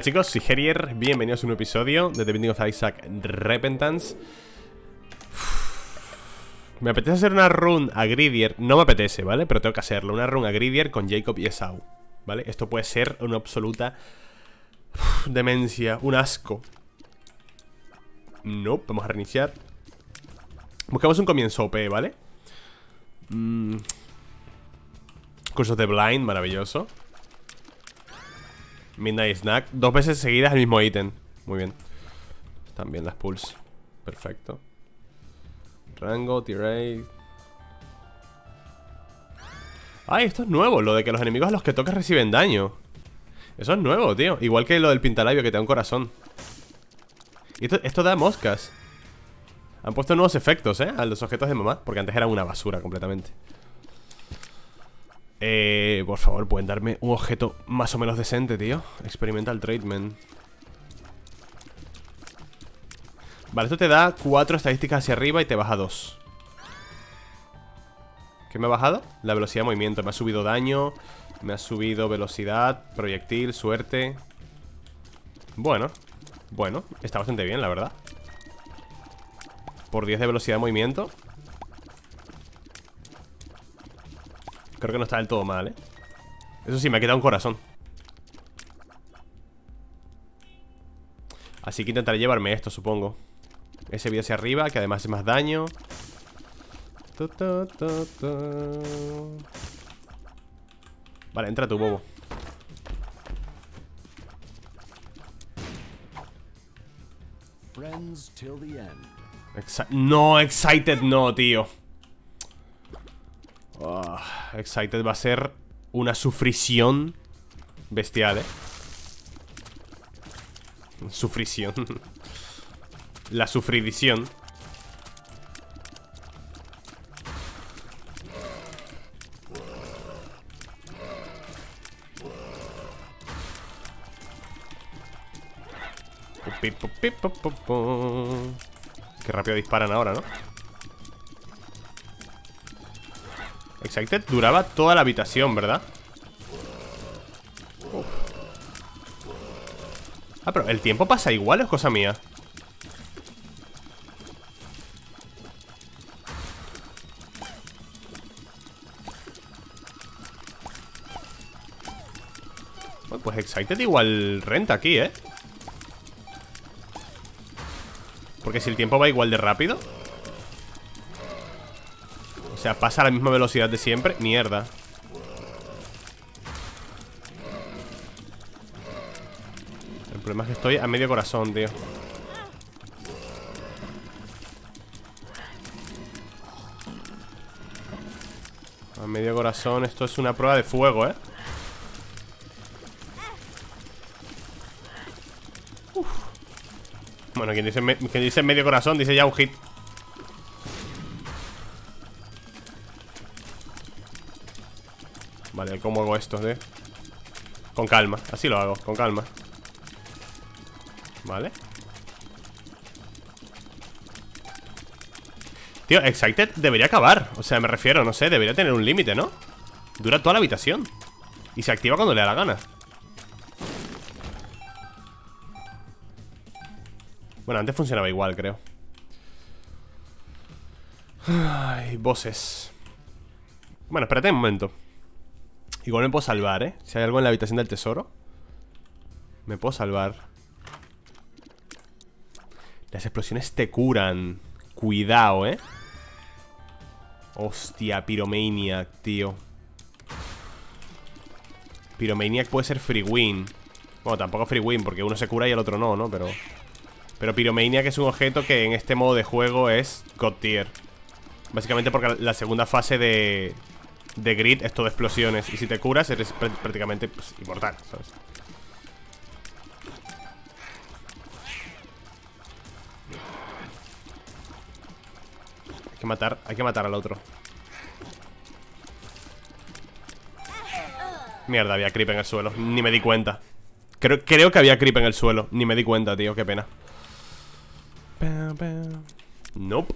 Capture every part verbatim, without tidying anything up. Hola chicos, soy Gerier, bienvenidos a un episodio de The Binding of Isaac Repentance. Me apetece hacer una run a Greedier, no me apetece, ¿vale? Pero tengo que hacerlo, una run a Greedier con Jacob y Esau, ¿vale? Esto puede ser una absoluta demencia, un asco. No, nope, vamos a reiniciar. Buscamos un comienzo O P, ¿vale? Mm. Cursos de Blind, maravilloso. Midnight Snack, dos veces seguidas el mismo ítem. Muy bien. También las Pulse, perfecto. Rango, Tirade. Ay, esto es nuevo, lo de que los enemigos a los que toques reciben daño. Eso es nuevo, tío. Igual que lo del pintalabio que te da un corazón. Y esto, esto da moscas. Han puesto nuevos efectos, eh, a los objetos de mamá, porque antes eran una basura completamente. Eh, por favor, pueden darme un objeto más o menos decente, tío. Experimental treatment. Vale, esto te da cuatro estadísticas hacia arriba y te baja dos. ¿Qué me ha bajado? La velocidad de movimiento. Me ha subido daño, me ha subido velocidad, proyectil, suerte. Bueno, bueno, está bastante bien, la verdad. Por diez de velocidad de movimiento. Creo que no está del todo mal, ¿eh? Eso sí, me ha quedado un corazón. Así que intentaré llevarme esto, supongo. Ese vídeo hacia arriba, que además hace más daño. Vale, entra tu bobo. Exci- no, Excited no, tío. Oh, Excited va a ser una sufrición bestial, eh. Sufrición. La sufridición. Qué rápido disparan ahora, ¿no? Exacted duraba toda la habitación, ¿verdad? Uf. Ah, pero ¿el tiempo pasa igual o es cosa mía? Bueno, pues Exacted igual renta aquí, ¿eh? Porque si el tiempo va igual de rápido... O sea, pasa a la misma velocidad de siempre. Mierda. El problema es que estoy a medio corazón, tío. A medio corazón. Esto es una prueba de fuego, ¿eh? Uf. Bueno, quien dice, quien dice medio corazón dice ya un hit. Vale, ¿cómo hago esto, eh? Con calma, así lo hago, con calma. Vale. Tío, Excited debería acabar. O sea, me refiero, no sé, debería tener un límite, ¿no? Dura toda la habitación y se activa cuando le da la gana. Bueno, antes funcionaba igual, creo. Ay, voces. Bueno, espérate un momento. Igual me puedo salvar, ¿eh? Si hay algo en la habitación del tesoro, me puedo salvar. Las explosiones te curan. Cuidado, ¿eh? Hostia, Pyromaniac, tío. Pyromaniac puede ser free win. Bueno, tampoco free win, porque uno se cura y el otro no, ¿no? Pero Pero Pyromaniac es un objeto que en este modo de juego es God tier. Básicamente porque la segunda fase de... de Grid es todo explosiones. Y si te curas eres pr prácticamente pues, inmortal, ¿sabes? Hay que matar, hay que matar al otro. Mierda, había creep en el suelo. Ni me di cuenta. Creo, creo que había creep en el suelo. Ni me di cuenta, tío, qué pena. Nope.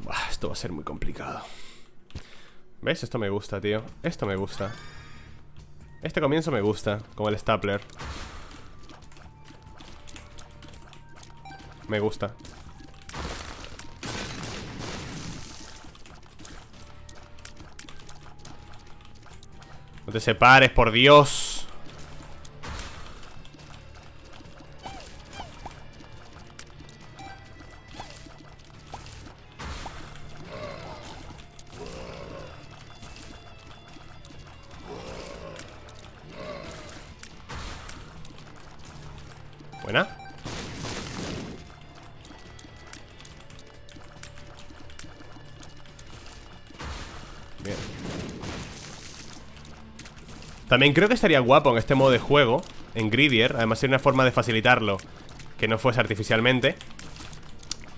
Buah, esto va a ser muy complicado. ¿Ves? Esto me gusta, tío. Esto me gusta. Este comienzo me gusta, como el stapler. Me gusta. No te separes, por Dios. Buena. Bien. También creo que estaría guapo en este modo de juego, en Greedier, además sería una forma de facilitarlo, que no fuese artificialmente,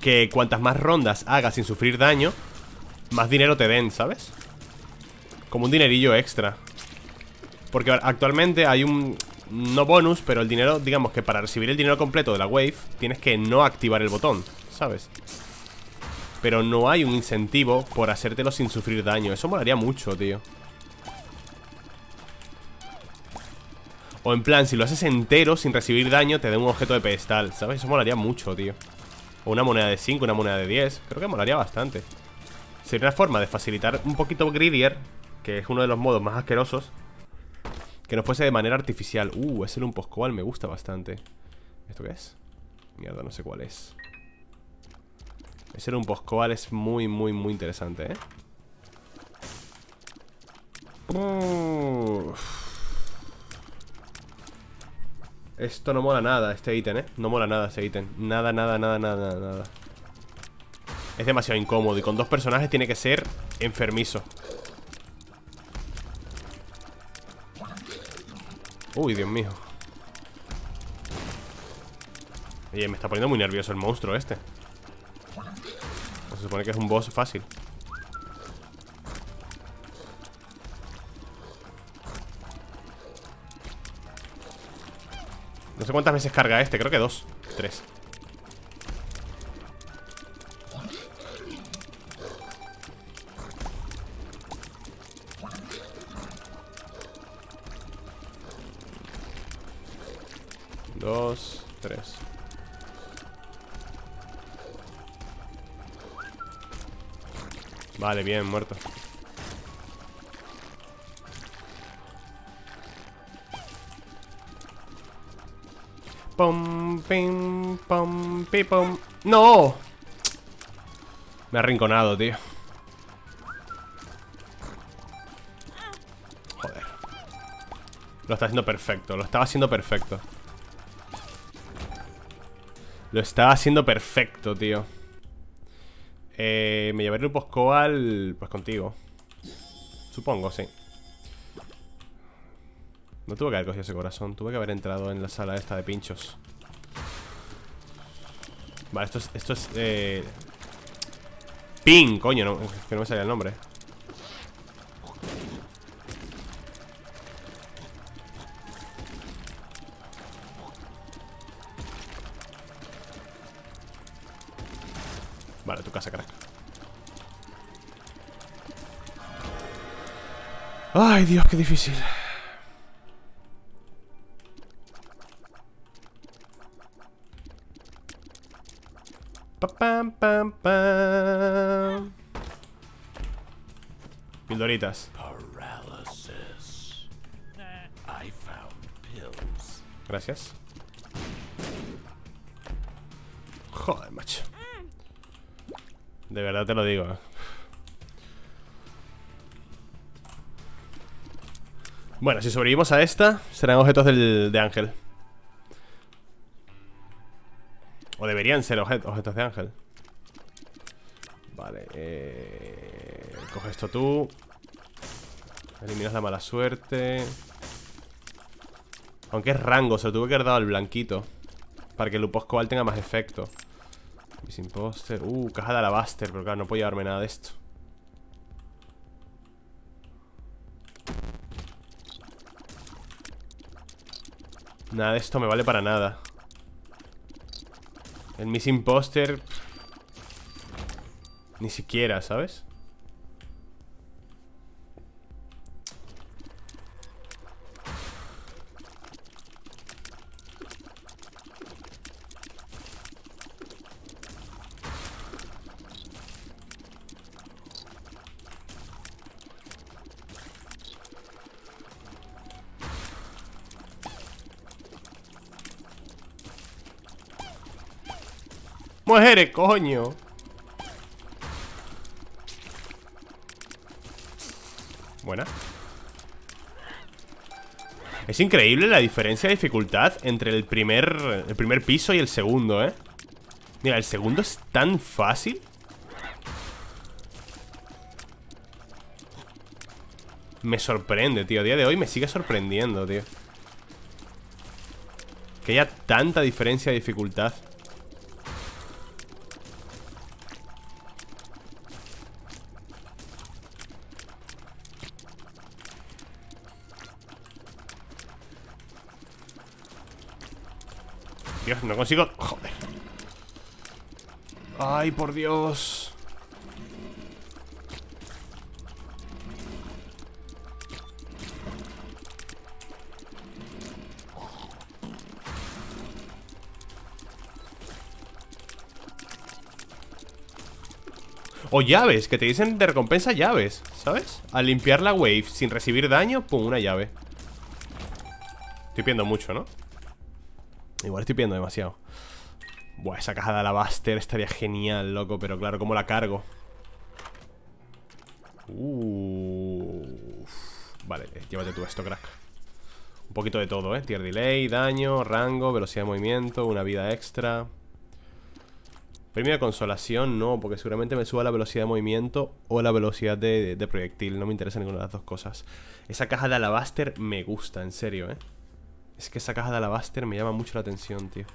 que cuantas más rondas hagas sin sufrir daño, más dinero te den, ¿sabes? Como un dinerillo extra. Porque actualmente hay un... no bonus, pero el dinero, digamos que para recibir el dinero completo de la wave tienes que no activar el botón, ¿sabes? Pero no hay un incentivo por hacértelo sin sufrir daño. Eso molaría mucho, tío. O en plan, si lo haces entero sin recibir daño, te da un objeto de pedestal, ¿sabes? Eso molaría mucho, tío. O una moneda de cinco, una moneda de diez. Creo que molaría bastante. Sería una forma de facilitar un poquito Greedier, que es uno de los modos más asquerosos, que no fuese de manera artificial. Uh, es el un poscoal, me gusta bastante. ¿Esto qué es? Mierda, no sé cuál es. Ese era un poscoal, es muy, muy, muy interesante, ¿eh? Uf. Esto no mola nada, este ítem, ¿eh? No mola nada este ítem. Nada, nada, nada, nada, nada. Es demasiado incómodo y con dos personajes tiene que ser enfermizo. Uy, Dios mío. Oye, me está poniendo muy nervioso el monstruo este. Se supone que es un boss fácil. No sé cuántas veces carga este, creo que dos, tres. Dos, tres. Vale, bien, muerto. Pom, pim, pom, pi, pom. ¡No! Me ha arrinconado, tío. Joder. Lo está haciendo perfecto, lo estaba haciendo perfecto. Lo estaba haciendo perfecto, tío. Eh, me llevaré un poscoal. Pues contigo. Supongo, sí. No tuve que haber cogido ese corazón. Tuve que haber entrado en la sala esta de pinchos. Vale, esto es... Esto es eh... Ping, coño, no, que no me salía el nombre. Vale, tu casa, crack. Ay, Dios, qué difícil. Pa, pam, pam, pam. Pildoritas. Gracias. Joder, macho. De verdad te lo digo, ¿eh? Bueno, si sobrevivimos a esta, serán objetos del, de Ángel. O deberían ser objet, objetos de Ángel. Vale, eh, coge esto tú. Eliminas la mala suerte. Aunque es rango, se lo tuve que haber dado al blanquito para que el Luposcoal tenga más efecto. Mis imposter. Uh, caja de alabaster. Pero claro, no puedo llevarme nada de esto. Nada de esto me vale para nada. El Miss Imposter ni siquiera, ¿sabes? muere, coño. Buena. Es increíble la diferencia de dificultad entre el primer, el primer piso y el segundo, ¿eh? Mira, el segundo es tan fácil. Me sorprende, tío. A día de hoy me sigue sorprendiendo, tío, que haya tanta diferencia de dificultad. Dios, no consigo... Joder. Ay, por Dios. O llaves, que te dicen de recompensa llaves, ¿sabes? Al limpiar la wave sin recibir daño, pum, una llave. Estoy pidiendo mucho, ¿no? Igual estoy pidiendo demasiado. Buah, esa caja de alabaster estaría genial, loco. Pero claro, ¿cómo la cargo? Uff. Vale, llévate tú esto, crack. Un poquito de todo, ¿eh? Tier delay, daño, rango, velocidad de movimiento, una vida extra. Premio de consolación, no, porque seguramente me suba la velocidad de movimiento o la velocidad de, de, de proyectil. No me interesa ninguna de las dos cosas. Esa caja de alabaster me gusta, en serio, ¿eh? Es que esa caja de alabaster me llama mucho la atención, tío.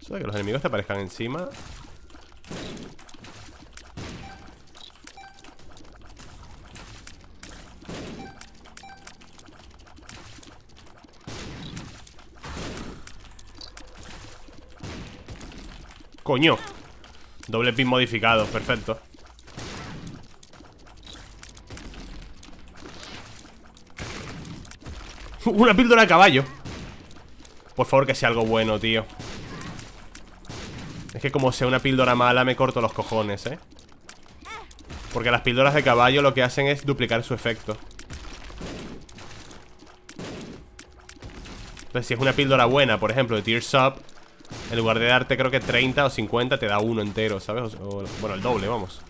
Eso de que los enemigos te aparezcan encima. ¡Coño! Doble pin modificado, perfecto. Una píldora de caballo. Por favor, que sea algo bueno, tío. Es que como sea una píldora mala, me corto los cojones, ¿eh? Porque las píldoras de caballo lo que hacen es duplicar su efecto. Entonces, si es una píldora buena, por ejemplo, de Tears Up, en lugar de darte, creo que treinta o cincuenta, te da uno entero, ¿sabes? O, o, bueno, el doble, vamos.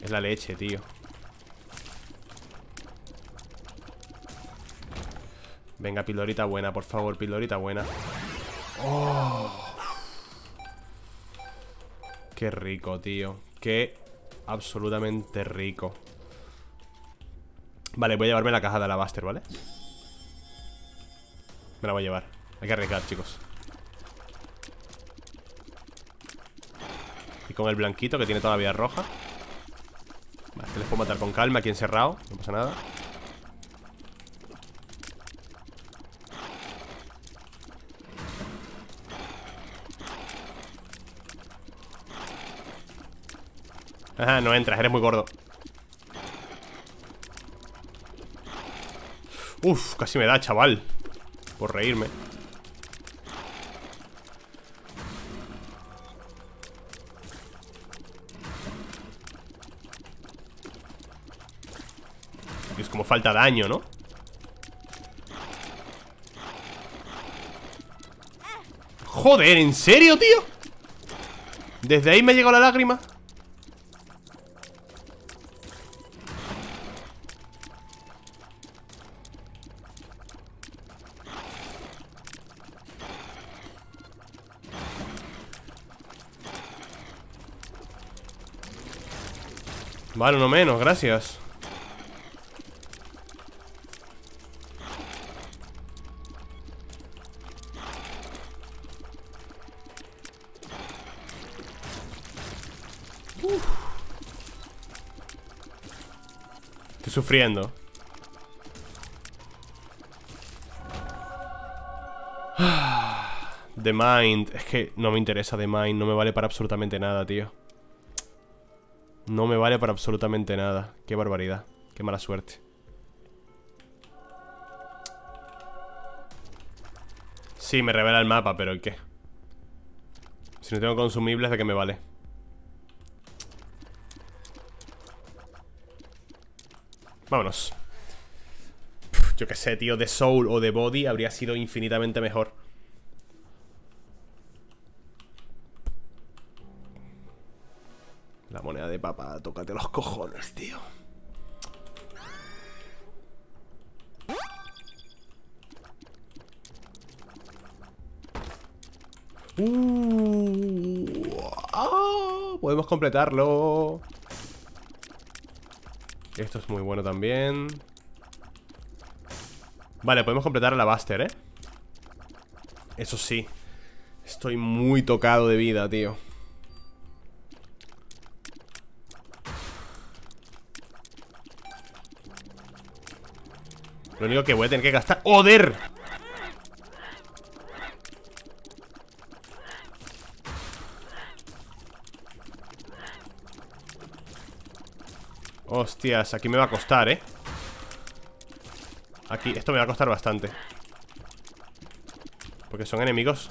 Es la leche, tío. Venga, pildorita buena, por favor, pildorita buena. Oh. Qué rico, tío. Qué absolutamente rico. Vale, voy a llevarme la caja de alabaster, ¿vale? Me la voy a llevar. Hay que arriesgar, chicos. Y con el blanquito, que tiene toda la vida roja. Vale, este les puedo matar con calma, aquí encerrado. No pasa nada. Ajá, no entras, eres muy gordo. Uf, casi me da, chaval. Por reírme. Es como falta daño, ¿no? Joder, ¿en serio, tío? Desde ahí me llegó la lágrima. Vale, no menos, gracias. Uf. Estoy sufriendo. The Mind. Es que no me interesa The Mind. No me vale para absolutamente nada, tío. No me vale para absolutamente nada. Qué barbaridad, qué mala suerte. Sí, me revela el mapa, pero ¿y qué? Si no tengo consumibles, ¿de qué me vale? Vámonos. Yo qué sé, tío, The Soul o The Body habría sido infinitamente mejor. La moneda de papá, tócate los cojones, tío. Uh, oh, podemos completarlo. Esto es muy bueno también. Vale, podemos completar el Alabaster, ¿eh? Eso sí. Estoy muy tocado de vida, tío. Lo único que voy a tener que gastar... ¡Joder! Hostias, aquí me va a costar, ¿eh? Aquí, esto me va a costar bastante. Porque son enemigos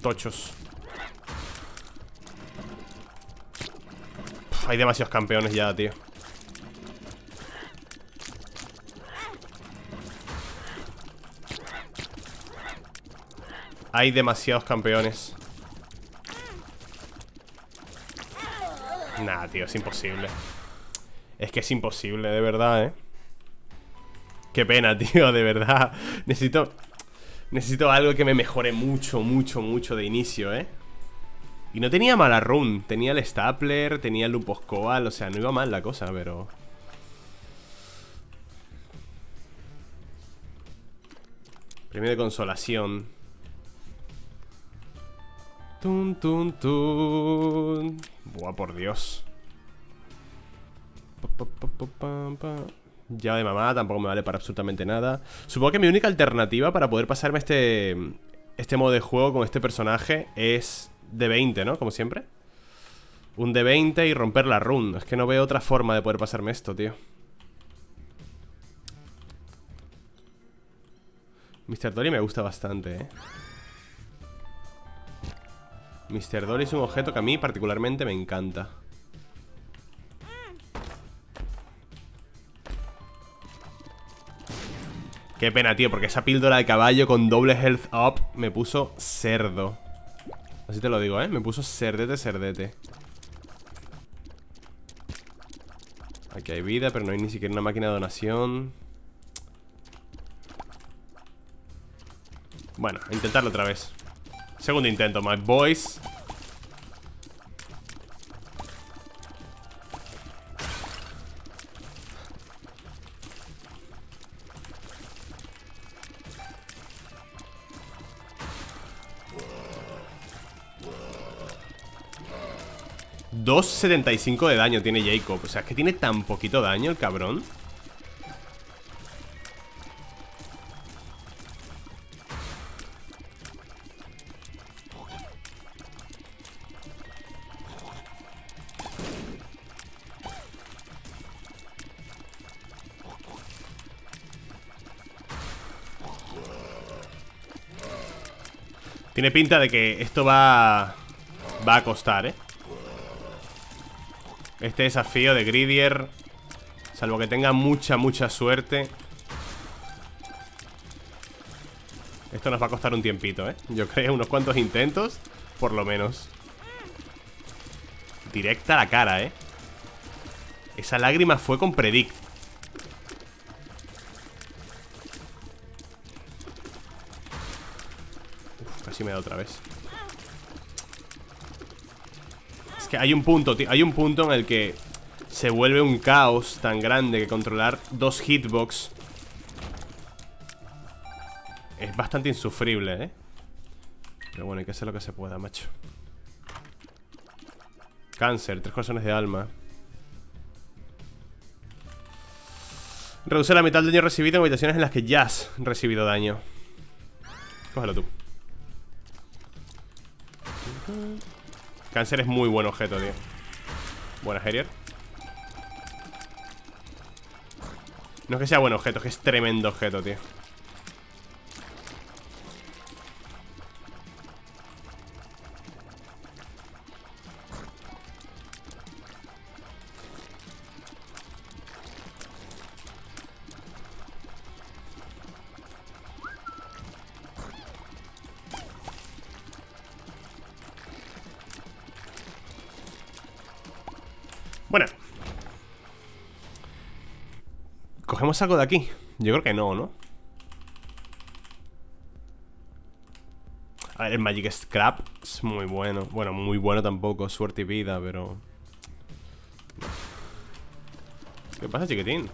tochos. Pff, hay demasiados campeones ya, tío. Hay demasiados campeones. Nah, tío, es imposible. Es que es imposible, de verdad, ¿eh? Qué pena, tío, de verdad. Necesito... Necesito algo que me mejore mucho, mucho, mucho de inicio, ¿eh? Y no tenía mala run. Tenía el Stapler, tenía el Lupus Coal. O sea, no iba mal la cosa, pero... Premio de consolación. Tun, tun, tun. Buah, por Dios. Pa, pa, pa, pa, pa. Llave de mamá tampoco me vale para absolutamente nada. Supongo que mi única alternativa para poder pasarme este este modo de juego con este personaje es D veinte, ¿no? Como siempre. Un D veinte y romper la run. Es que no veo otra forma de poder pasarme esto, tío. mister Dory me gusta bastante, ¿eh? mister Dory es un objeto que a mí particularmente me encanta. Qué pena, tío, porque esa píldora de caballo con doble health up me puso cerdo. Así te lo digo, ¿eh? Me puso cerdete, cerdete. Aquí hay vida, pero no hay ni siquiera una máquina de donación. Bueno, a intentarlo otra vez. Segundo intento, my boys. dos setenta y cinco de daño tiene Jacob. O sea, es que tiene tan poquito daño el cabrón. Tiene pinta de que esto va, va a costar, ¿eh? Este desafío de Greedier. Salvo que tenga mucha, mucha suerte. Esto nos va a costar un tiempito, ¿eh? Yo creo, unos cuantos intentos, por lo menos. Directa a la cara, ¿eh? Esa lágrima fue con predict. Me da otra vez. Es que hay un punto, tío. Hay un punto en el que se vuelve un caos tan grande que controlar dos hitbox es bastante insufrible, ¿eh? Pero bueno, hay que hacer lo que se pueda, macho. Cáncer, tres corazones de alma. Reduce la mitad del daño recibido en habitaciones en las que ya has recibido daño. Cógelo tú. Cáncer es muy buen objeto, tío. Buena, Gerier. No es que sea buen objeto, es que es tremendo objeto, tío. Bueno, ¿cogemos algo de aquí? Yo creo que no, ¿no? A ver, el Magic Scrap es muy bueno. Bueno, muy bueno tampoco, suerte y vida, pero... ¿Qué pasa, chiquitín?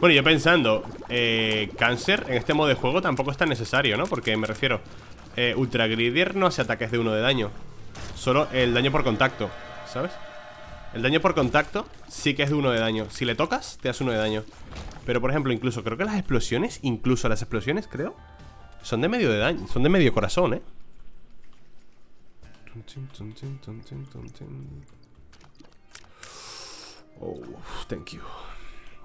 Bueno, yo pensando, eh, Cáncer en este modo de juego tampoco es tan necesario, ¿no? Porque me refiero, eh, Ultra Greedier no hace ataques de uno de daño. Solo el daño por contacto, ¿sabes? El daño por contacto sí que es de uno de daño. Si le tocas, te hace uno de daño. Pero por ejemplo, incluso, creo que las explosiones, incluso las explosiones, creo, son de medio de daño, son de medio corazón, ¿eh? Oh, thank you.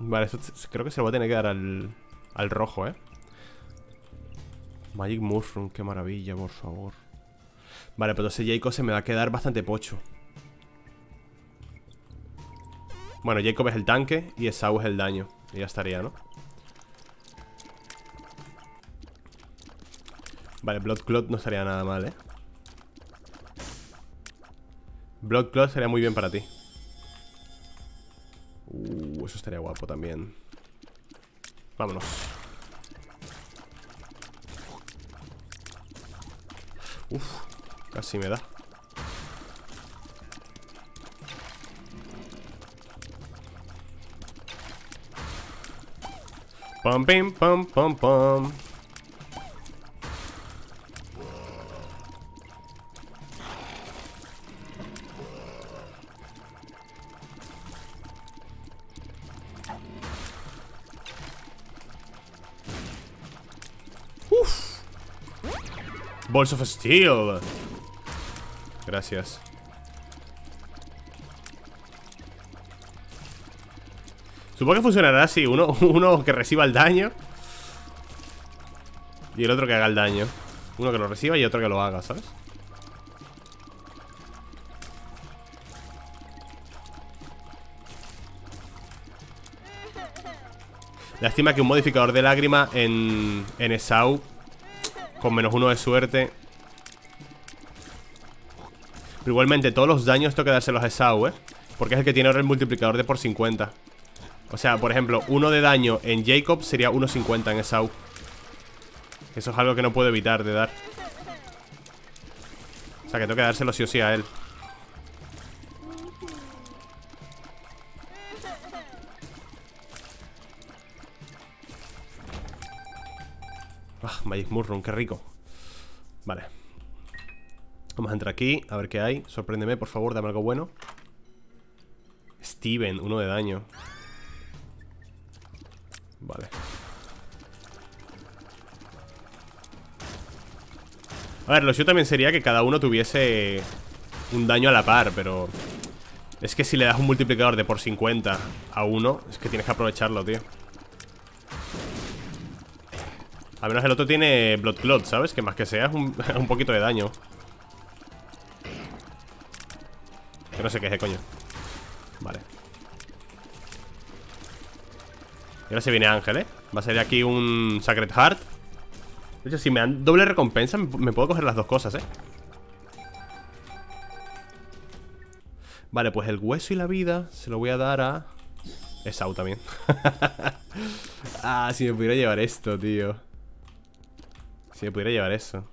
Vale, esto creo que se lo voy a tener que dar al, al rojo, ¿eh? Magic Mushroom, qué maravilla, por favor. Vale, pero entonces Jacob se me va a quedar bastante pocho. Bueno, Jacob es el tanque y Esau es el daño. Y ya estaría, ¿no? Vale, Bloodclot no estaría nada mal, ¿eh? Bloodclot sería muy bien para ti. Uh, eso estaría guapo también. Vámonos. Uf, casi me da. Pam, pim, pam, pam, pam. Pulse of Steel. Gracias. Supongo que funcionará así. Uno, uno que reciba el daño y el otro que haga el daño. Uno que lo reciba y otro que lo haga, ¿sabes? Lástima que un modificador de lágrima en, en Esau con menos uno de suerte. Pero igualmente, todos los daños tengo que dárselos a Esau, ¿eh? Porque es el que tiene ahora el multiplicador de por cincuenta. O sea, por ejemplo, uno de daño en Jacob sería uno cincuenta en Esau. Eso es algo que no puedo evitar de dar. O sea, que tengo que dárselo sí o sí a él. Ah, Magic Mushroom, qué rico. Vale. Vamos a entrar aquí, a ver qué hay. Sorpréndeme, por favor, dame algo bueno. Steven, uno de daño. Vale. A ver, lo suyo también sería que cada uno tuviese un daño a la par, pero es que si le das un multiplicador de por cincuenta a uno, es que tienes que aprovecharlo, tío. Al menos el otro tiene Bloodclot, ¿sabes? Que más que sea es un, un poquito de daño. Que no sé qué es, de coño. Vale. Y ahora se viene Ángel, ¿eh? Va a salir aquí un Sacred Heart. De hecho, si me dan doble recompensa, me puedo coger las dos cosas, ¿eh? Vale, pues el hueso y la vida se lo voy a dar a Esau también. Ah, si me pudiera llevar esto, tío. Si me pudiera llevar eso.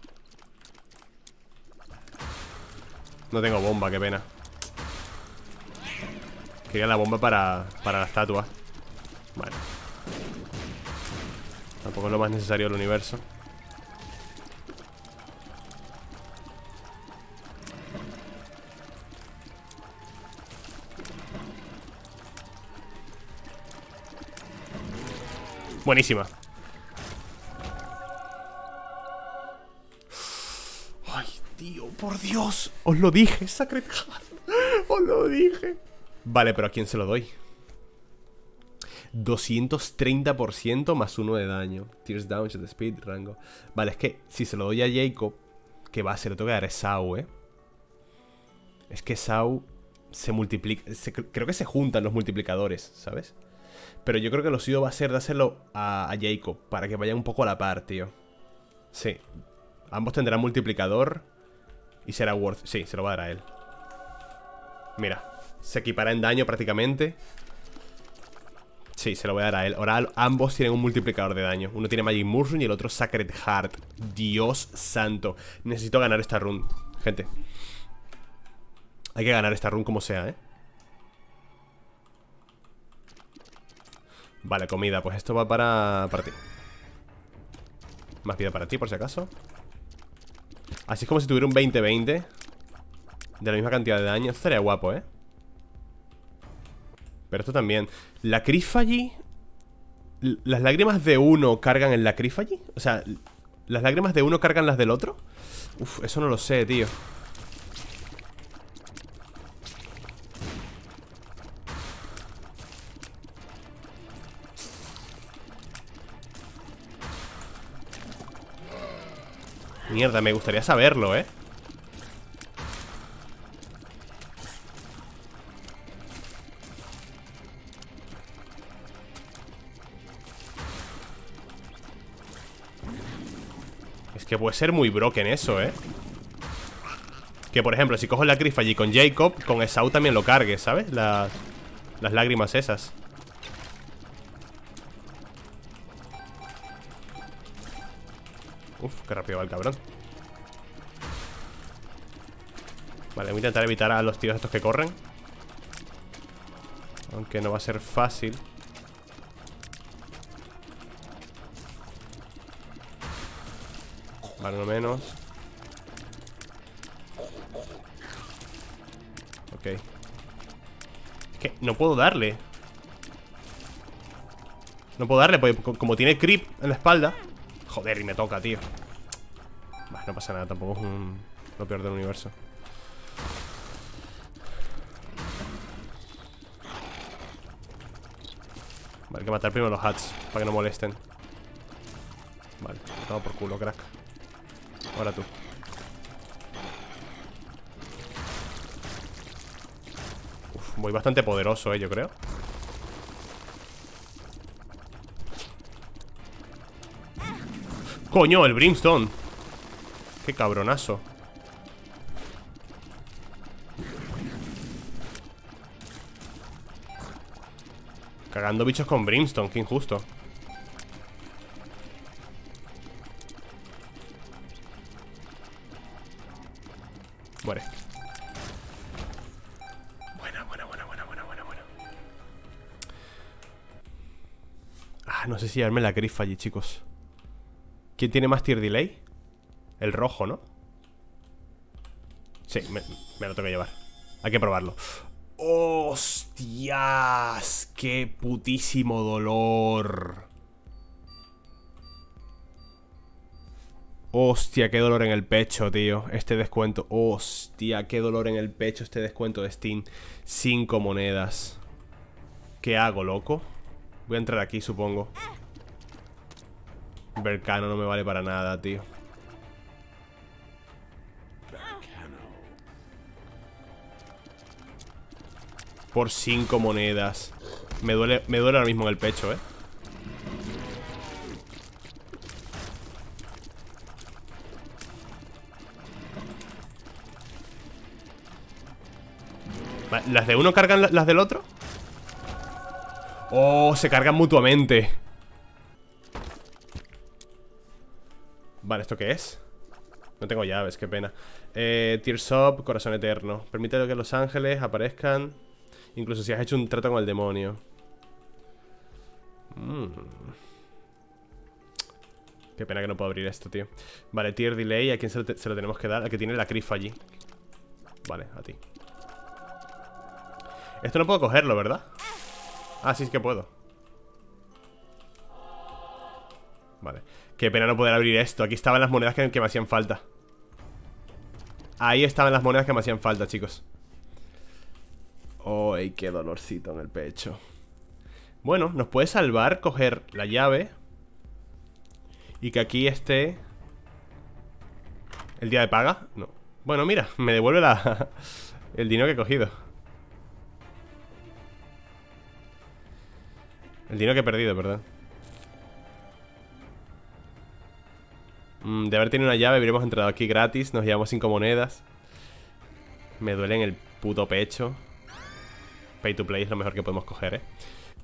No tengo bomba, qué pena. Quería la bomba para, para la estatua. Vale. Tampoco es lo más necesario del universo. Buenísima. Por Dios, os lo dije, Sacred Heart. Os lo dije. Vale, pero ¿a quién se lo doy? doscientos treinta por ciento más uno de daño. Tears down, shot speed, rango. Vale, es que si se lo doy a Jacob, que va, se lo tengo que dar a Esau, ¿eh? Es que Esau se multiplica... Se, creo que se juntan los multiplicadores, ¿sabes? Pero yo creo que lo suyo va a ser dárselo a, a Jacob, para que vayan un poco a la par, tío. Sí. Ambos tendrán multiplicador y será worth... Sí, se lo va a dar a él. Mira, se equipará en daño prácticamente. Sí, se lo voy a dar a él. Ahora ambos tienen un multiplicador de daño. Uno tiene Magic Mushroom y el otro Sacred Heart. Dios santo. Necesito ganar esta run, gente. Hay que ganar esta run como sea, ¿eh? Vale, comida. Pues esto va para, para ti. Más vida para ti, por si acaso. Así es como si tuviera un veinte veinte. De la misma cantidad de daño. Esto estaría guapo, ¿eh? Pero esto también. ¿La Crífagi? ¿Las lágrimas de uno cargan en la Crífagi? O sea, ¿las lágrimas de uno cargan las del otro? Uf, eso no lo sé, tío. Mierda, me gustaría saberlo, ¿eh? Que puede ser muy broken eso, ¿eh? Que, por ejemplo, si cojo la Crifa allí con Jacob, con Esau también lo cargue, ¿sabes? Las, las lágrimas esas. Uf, qué rápido va el cabrón. Vale, voy a intentar evitar a los tíos estos que corren. Aunque no va a ser fácil. Vale, uno menos. Ok. Es que no puedo darle. No puedo darle, porque como tiene creep en la espalda. Joder, y me toca, tío. Bah, no pasa nada, tampoco es un, lo peor del universo. Vale, hay que matar primero los hats, para que no molesten. Vale, me tomo por culo, crack. Ahora tú. Uf, voy bastante poderoso, eh, yo creo. ¡Coño, el Brimstone! ¡Qué cabronazo! Cagando bichos con Brimstone, qué injusto. Muere. Buena, buena, buena, buena, buena, buena, buena. Ah, no sé si darme la grifa allí, chicos. ¿Quién tiene más tier delay? El rojo, ¿no? Sí, me, me lo tengo que llevar. Hay que probarlo. ¡Hostias! ¡Qué putísimo dolor! Hostia, qué dolor en el pecho, tío. Este descuento, hostia, qué dolor en el pecho. Este descuento de Steam. Cinco monedas. ¿Qué hago, loco? Voy a entrar aquí, supongo. Berkano no me vale para nada, tío. Por cinco monedas. Me duele, me duele ahora mismo en el pecho, eh. ¿Las de uno cargan las del otro? Oh, se cargan mutuamente. Vale, ¿esto qué es? No tengo llaves, qué pena. eh, Tears Up, corazón eterno. Permite que los ángeles aparezcan, incluso si has hecho un trato con el demonio. mm. Qué pena que no puedo abrir esto, tío. Vale, tier delay, ¿a quién se lo, te se lo tenemos que dar? Al que tiene la crifa allí. Vale, a ti. Esto no puedo cogerlo, ¿verdad? Ah, sí, es que puedo. Vale. Qué pena no poder abrir esto. Aquí estaban las monedas que, que me hacían falta. Ahí estaban las monedas que me hacían falta, chicos. ¡Ay, qué dolorcito en el pecho! Bueno, nos puede salvar coger la llave. Y que aquí esté ¿El día de paga? No. Bueno, mira, me devuelve la... el dinero que he cogido. El dinero que he perdido, ¿verdad? De haber tenido una llave, hubiéramos entrado aquí gratis. Nos llevamos cinco monedas. Me duele en el puto pecho. Pay to play es lo mejor que podemos coger, ¿eh?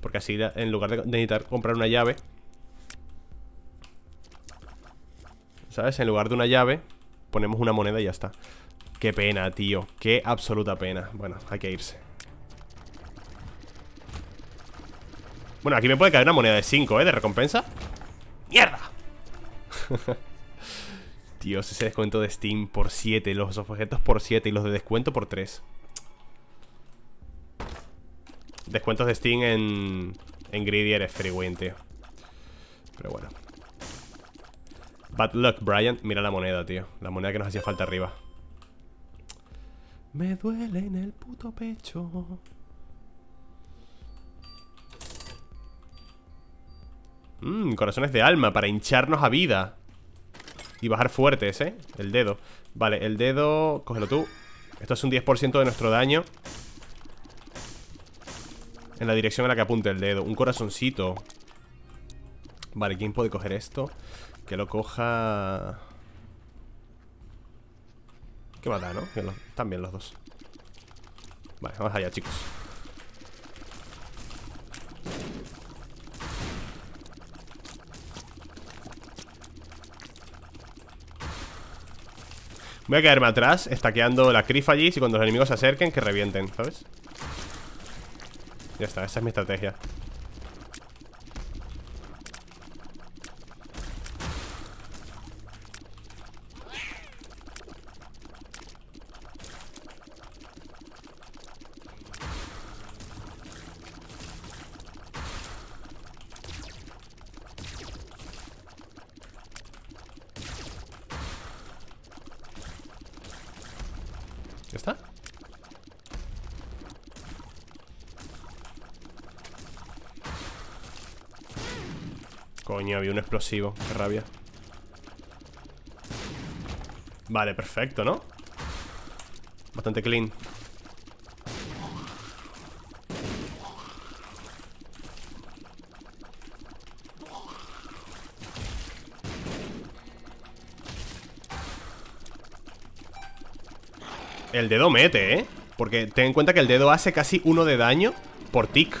Porque así, en lugar de necesitar comprar una llave, ¿sabes? En lugar de una llave, ponemos una moneda y ya está. Qué pena, tío. Qué absoluta pena. Bueno, hay que irse. Bueno, aquí me puede caer una moneda de cinco, ¿eh? De recompensa. ¡Mierda! Dios, ese descuento de Steam por siete, los objetos por siete y los de descuento por tres. Descuentos de Steam en, en Greedier es frecuente. Pero bueno. Bad luck, Brian. Mira la moneda, tío. La moneda que nos hacía falta arriba. Me duele en el puto pecho. Mmm, corazones de alma para hincharnos a vida. Y bajar fuertes, ¿eh? El dedo. Vale, el dedo... cógelo tú. Esto es un diez por ciento de nuestro daño en la dirección a la que apunte el dedo. Un corazoncito. Vale, ¿quién puede coger esto? Que lo coja... que mata, ¿no? Están bien los dos. Vale, vamos allá, chicos. Voy a quedarme atrás, estaqueando la crifa allí. Y cuando los enemigos se acerquen, que revienten, ¿sabes? Ya está, esa es mi estrategia. Coño, había un explosivo, qué rabia. Vale, perfecto, ¿no? Bastante clean. El dedo mete, ¿eh? Porque ten en cuenta que el dedo hace casi uno de daño por tick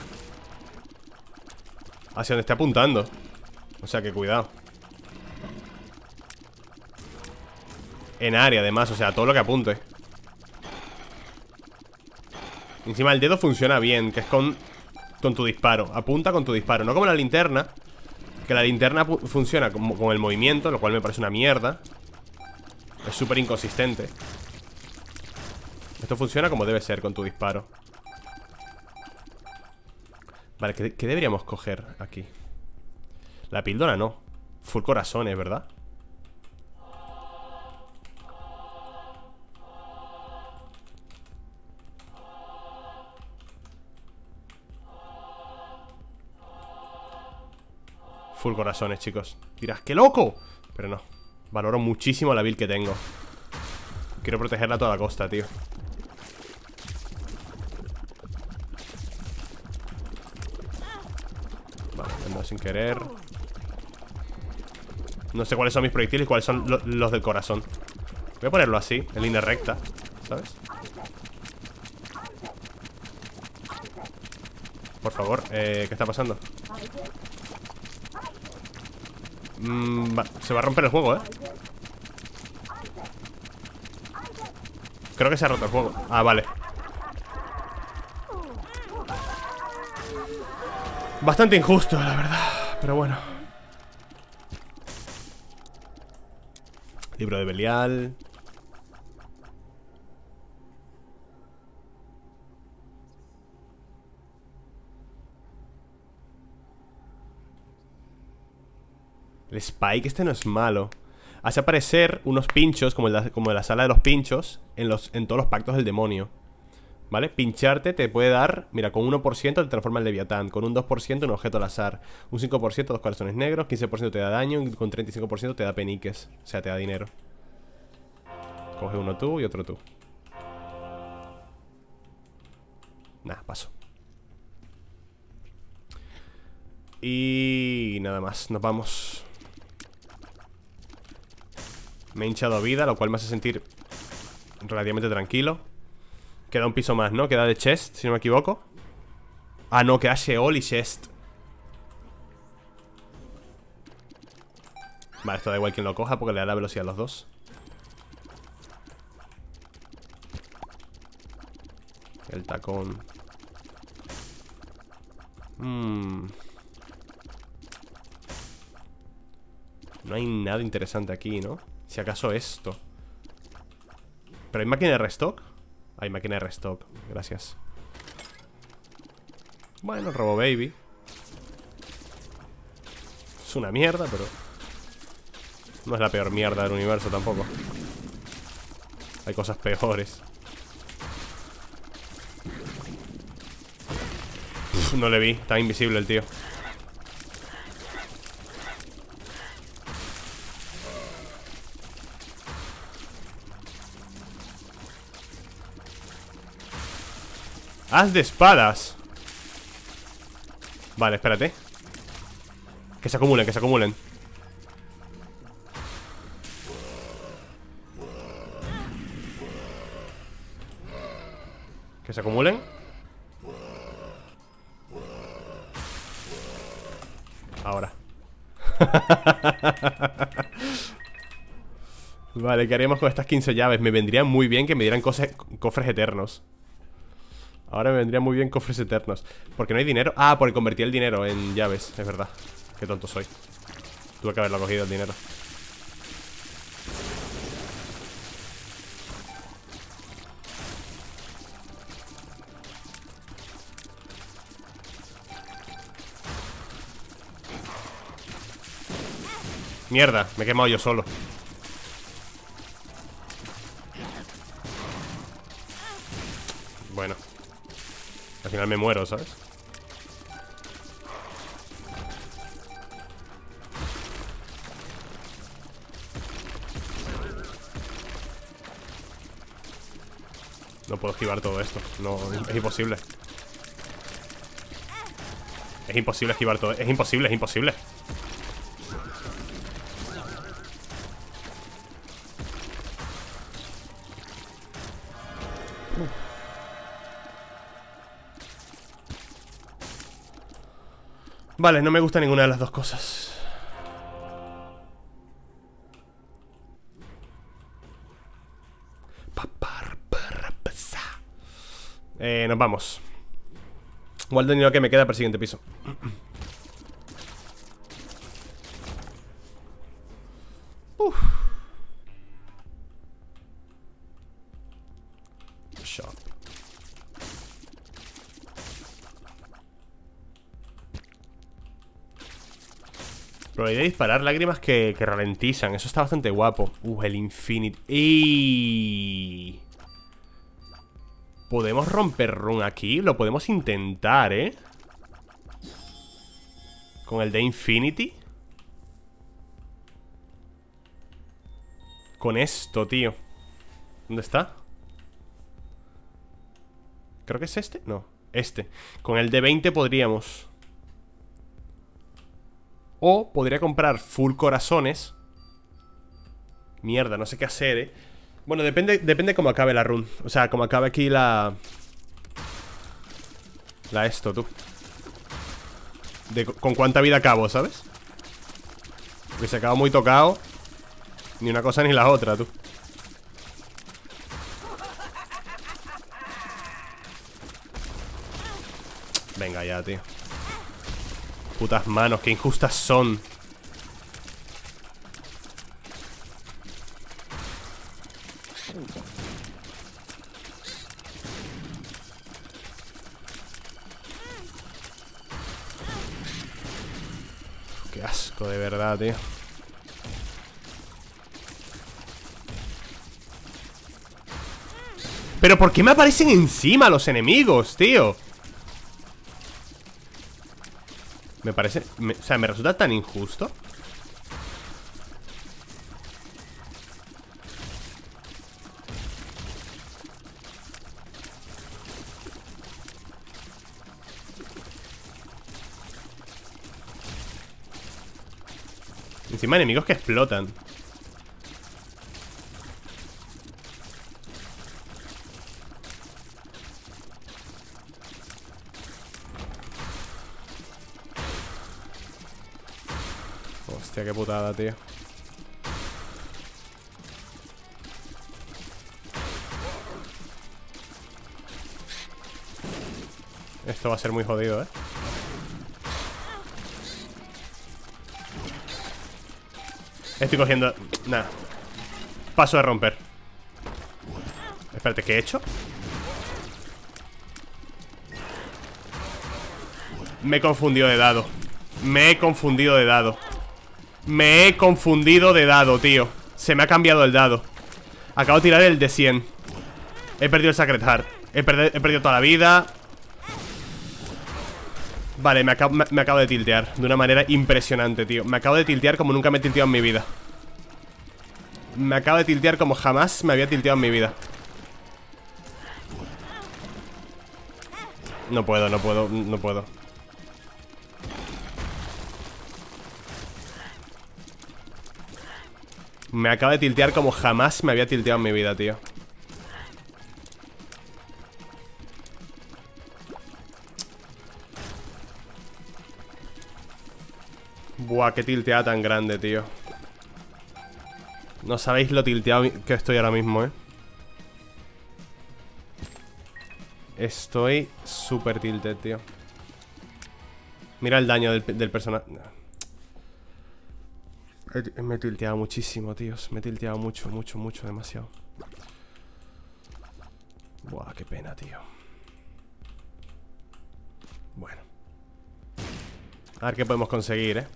hacia donde esté apuntando. O sea que cuidado. En área además, o sea, todo lo que apunte. Encima el dedo funciona bien, que es con, con tu disparo. Apunta con tu disparo, no como la linterna. Que la linterna funciona con, con el movimiento, lo cual me parece una mierda. Es súper inconsistente. Esto funciona como debe ser, con tu disparo. Vale, ¿qué, qué deberíamos coger aquí? La píldora no. Full corazones, ¿verdad? Full corazones, chicos. Dirás, ¡qué loco! Pero no. Valoro muchísimo la build que tengo. Quiero protegerla a toda costa, tío. Vale, ando sin querer. No sé cuáles son mis proyectiles y cuáles son lo, los del corazón. Voy a ponerlo así, en línea recta, ¿sabes? Por favor, eh, ¿qué está pasando? Mm, va, se va a romper el juego, ¿eh? Creo que se ha roto el juego. Ah, vale. Bastante injusto, la verdad. Pero bueno. Libro de Belial. El Spike este no es malo. Hace aparecer unos pinchos como, el, como de la sala de los pinchos en, los, en todos los pactos del demonio. ¿Vale? Pincharte te puede dar. Mira, con uno por ciento te transforma en Leviatán. Con un dos por ciento un objeto al azar. Un cinco por ciento dos corazones negros. quince por ciento te da daño. Con treinta y cinco por ciento te da peniques. O sea, te da dinero. Coge uno tú y otro tú. Nada, paso. Y nada más, nos vamos. Me he hinchado vida, lo cual me hace sentir relativamente tranquilo. Queda un piso más, ¿no? Queda de chest, si no me equivoco. Ah, no, queda Sheol y chest. Vale, esto da igual quien lo coja porque le da la velocidad a los dos. El tacón. Mmm. No hay nada interesante aquí, ¿no? Si acaso esto. ¿Pero hay máquina de restock? Hay máquina de restock, gracias. Bueno, Robo Baby. Es una mierda, pero no es la peor mierda del universo tampoco. Hay cosas peores. Pff, no le vi, está invisible el tío. Haz de espadas. Vale, espérate. Que se acumulen, que se acumulen. Que se acumulen. Ahora. Vale, ¿qué haríamos con estas quince llaves? Me vendría muy bien que me dieran cosas, cofres eternos. Ahora me vendrían muy bien cofres eternos. Porque no hay dinero. Ah, porque convertí el dinero en llaves. Es verdad. Qué tonto soy. Tuve que haberlo cogido el dinero. Mierda, me he quemado yo solo. Bueno. Al final me muero, ¿sabes? No puedo esquivar todo esto. No, es imposible. Es imposible esquivar todo. Es imposible, es imposible. Vale, no me gusta ninguna de las dos cosas. Eh, nos vamos. Igual de dinero que me queda para el siguiente piso. Uf. Shop. Probabilidad de disparar lágrimas que, que ralentizan. Eso está bastante guapo. Uh, el Infinity. ¡Ey! ¿Podemos romper run aquí? Lo podemos intentar, ¿eh? Con el de Infinity. Con esto, tío. ¿Dónde está? Creo que es este. No, este. Con el de veinte podríamos... O podría comprar full corazones. Mierda, no sé qué hacer, eh. Bueno, depende, depende cómo acabe la run. O sea, como acabe aquí la... La esto, tú de, con cuánta vida acabo, ¿sabes? Porque se acaba muy tocado. Ni una cosa ni la otra, tú. Venga ya, tío. Putas manos, qué injustas son. Qué asco, de verdad, tío. Pero ¿por qué me aparecen encima los enemigos, tío? Me parece... Me, o sea, me resulta tan injusto. Encima enemigos que explotan. Hostia, qué putada, tío. Esto va a ser muy jodido, ¿eh? Estoy cogiendo... Nada. Paso de romper. Espérate, ¿qué he hecho? Me he confundido de dado. Me he confundido de dado. Me he confundido de dado, tío. Se me ha cambiado el dado. Acabo de tirar el de cien. He perdido el Sacred Heart. He, perdi he perdido toda la vida. Vale, me acabo, me, me acabo de tiltear de una manera impresionante, tío. Me acabo de tiltear como nunca me he tilteado en mi vida. Me acabo de tiltear como jamás me había tilteado en mi vida. No puedo, no puedo, no puedo. Me acabo de tiltear como jamás me había tilteado en mi vida, tío. Buah, qué tilteada tan grande, tío. No sabéis lo tilteado que estoy ahora mismo, eh. Estoy súper tilted, tío. Mira el daño del, del personaje. Me he tilteado muchísimo, tíos. Me he tilteado mucho, mucho, mucho, demasiado. Buah, qué pena, tío. Bueno. A ver qué podemos conseguir, eh.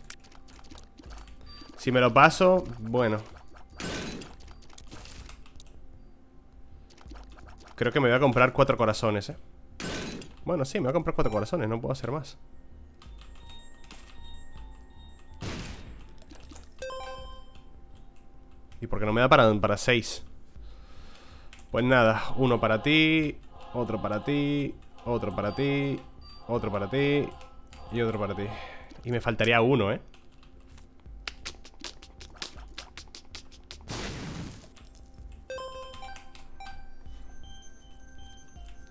Si me lo paso, bueno. Creo que me voy a comprar cuatro corazones, eh. Bueno, sí, me voy a comprar cuatro corazones, no puedo hacer más. ¿Y por qué no me da para, para seis? Pues nada, uno para ti, otro para ti, otro para ti, otro para ti y otro para ti. Y me faltaría uno, eh.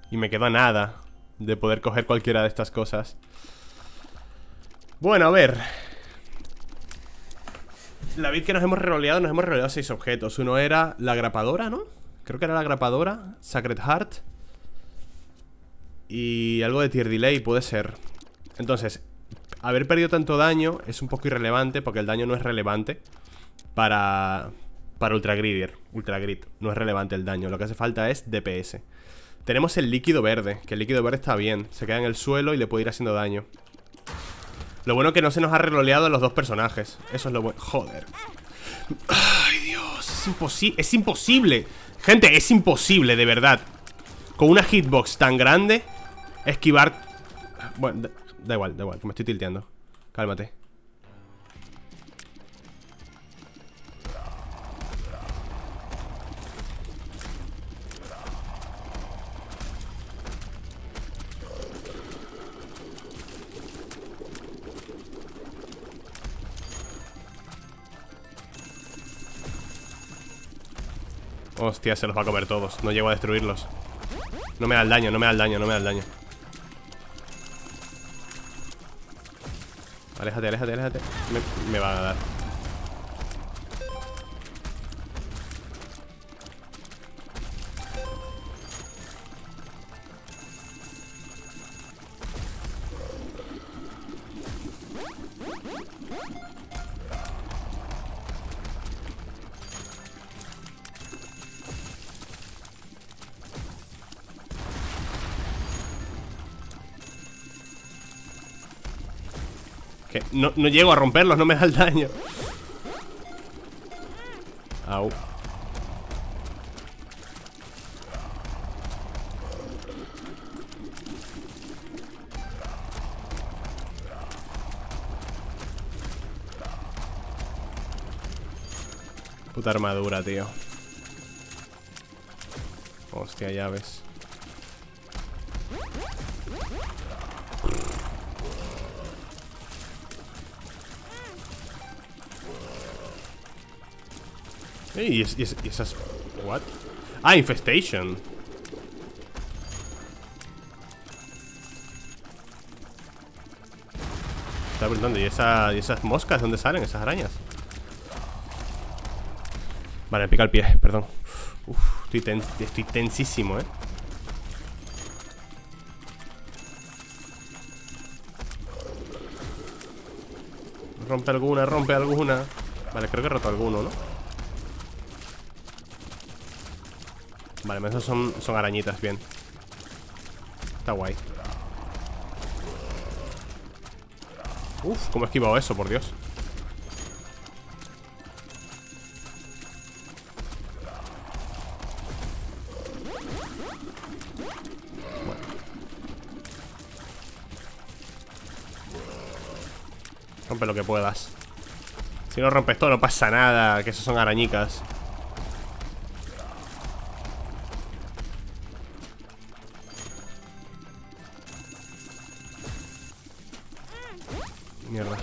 Y me queda nada de poder coger cualquiera de estas cosas. Bueno, a ver. La vez que nos hemos reroleado, nos hemos reroleado seis objetos. Uno era la grapadora, ¿no? Creo que era la grapadora, Sacred Heart y algo de Tier Delay, puede ser. Entonces, haber perdido tanto daño es un poco irrelevante, porque el daño no es relevante para, para Ultra Greedier. Ultra Grid, no es relevante el daño. Lo que hace falta es D P S. Tenemos el líquido verde, que el líquido verde está bien. Se queda en el suelo y le puede ir haciendo daño. Lo bueno es que no se nos ha reroleado a los dos personajes. Eso es lo bueno. Joder. Ay, Dios, es imposible. Es imposible. Gente, es imposible, de verdad. Con una hitbox tan grande, esquivar. Bueno, da, da igual, da igual, que me estoy tilteando. Cálmate. Hostia, se los va a comer todos. No llego a destruirlos. No me da el daño, no me da el daño, no me da el daño. Aléjate, aléjate, aléjate. Me, me van a dar. No, no llego a romperlos, no me da el daño. Au. Puta armadura, tío. Hostia, llaves. Hey, y, es, y esas... ¿What? Ah, Infestation. Está preguntando, ¿y, esa, ¿y esas moscas? ¿Dónde salen esas arañas? Vale, me pica el pie, perdón. Uf, estoy, ten, estoy tensísimo, eh. Rompe alguna, rompe alguna. Vale, creo que he roto alguno, ¿no? Vale, esos son, son arañitas, bien. Está guay. Uf, cómo he esquivado eso, por Dios. Bueno. Rompe lo que puedas. Si no rompes todo, no pasa nada, que esos son arañicas. Mierda.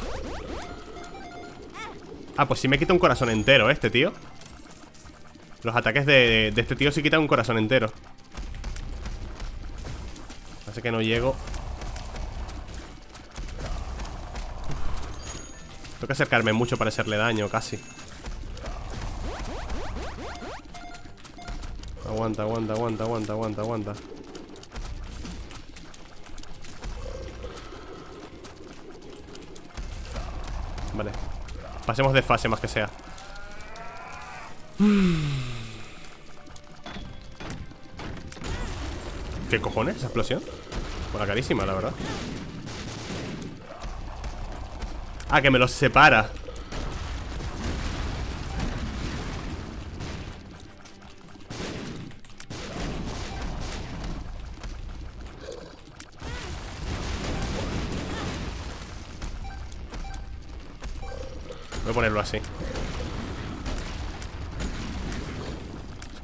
Ah, pues sí me quita un corazón entero, ¿eh, este tío? Los ataques de, de este tío sí quitan un corazón entero. Así que no llego. Tengo que acercarme mucho para hacerle daño, casi. Aguanta, aguanta, aguanta, aguanta, aguanta, aguanta. Vale, pasemos de fase más que sea. ¿Qué cojones? ¿Esa explosión? Bueno, carísima, la verdad. Ah, que me los separa. Ponerlo así. Es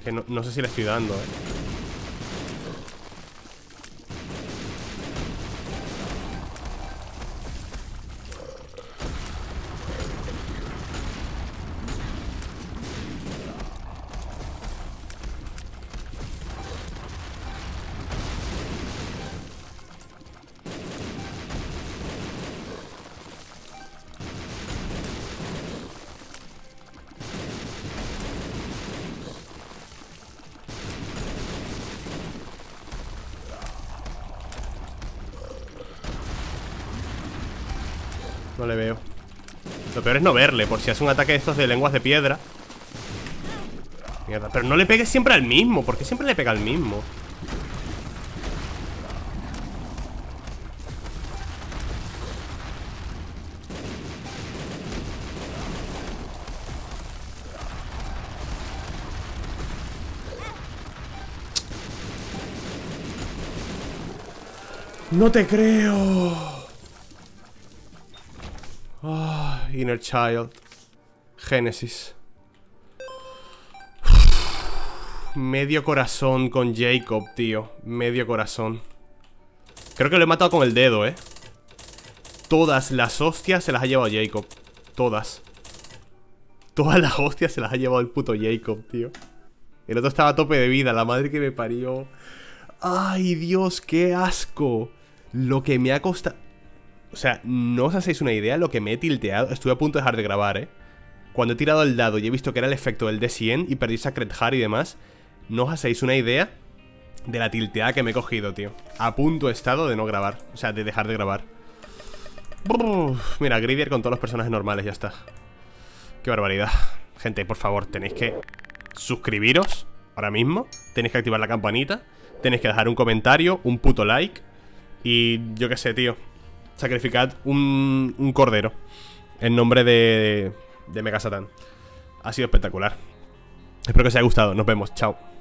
que no, no sé si le estoy dando, eh. No le veo. Lo peor es no verle, por si hace un ataque de estos de lenguas de piedra. Mierda, pero no le pegues siempre al mismo. ¿Por qué siempre le pega al mismo? No te creo. Inner Child, Génesis. Medio corazón con Jacob, tío. Medio corazón. Creo que lo he matado con el dedo, eh. Todas las hostias se las ha llevado Jacob. Todas. Todas las hostias se las ha llevado el puto Jacob, tío. El otro estaba a tope de vida, la madre que me parió. Ay, Dios, qué asco. Lo que me ha costado. O sea, no os hacéis una idea de lo que me he tilteado. Estuve a punto de dejar de grabar, eh. Cuando he tirado el dado y he visto que era el efecto del D cien y perdí Sacred Heart y demás, no os hacéis una idea de la tilteada que me he cogido, tío. A punto he estado de no grabar. O sea, de dejar de grabar. Brrr. Mira, Greedier con todos los personajes normales, ya está. Qué barbaridad. Gente, por favor, tenéis que suscribiros ahora mismo. Tenéis que activar la campanita. Tenéis que dejar un comentario, un puto like. Y yo qué sé, tío. Sacrificad un, un cordero en nombre de, de Megasatan. Ha sido espectacular. Espero que os haya gustado. Nos vemos. Chao.